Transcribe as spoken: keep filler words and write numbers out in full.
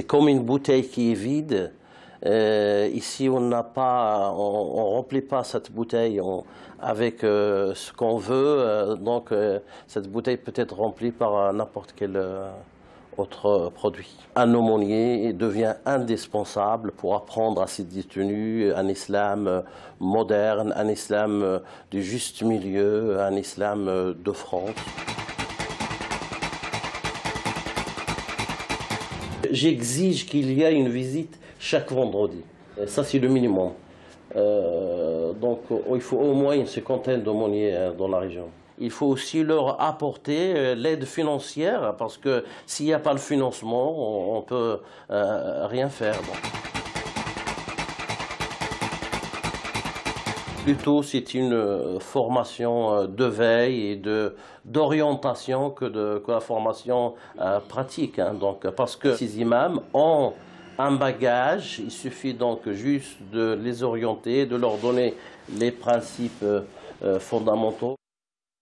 c'est comme une bouteille qui est vide. Euh, ici, on n'a pas, on, on remplit pas cette bouteille on, avec euh, ce qu'on veut. Euh, donc, euh, cette bouteille peut être remplie par euh, n'importe quel euh, autre produit. Un aumônier devient indispensable pour apprendre à se détenir un islam moderne, un islam du juste milieu, un islam de France. J'exige qu'il y ait une visite chaque vendredi. Et ça, c'est le minimum. Euh, donc, il faut au moins une cinquantaine d'aumôniers dans la région. Il faut aussi leur apporter l'aide financière, parce que s'il n'y a pas le financement, on ne peut euh, rien faire. Donc. Plutôt, c'est une formation de veille et d'orientation que, que la formation euh, pratique. Hein, donc, parce que ces imams ont un bagage, il suffit donc juste de les orienter, de leur donner les principes euh, fondamentaux.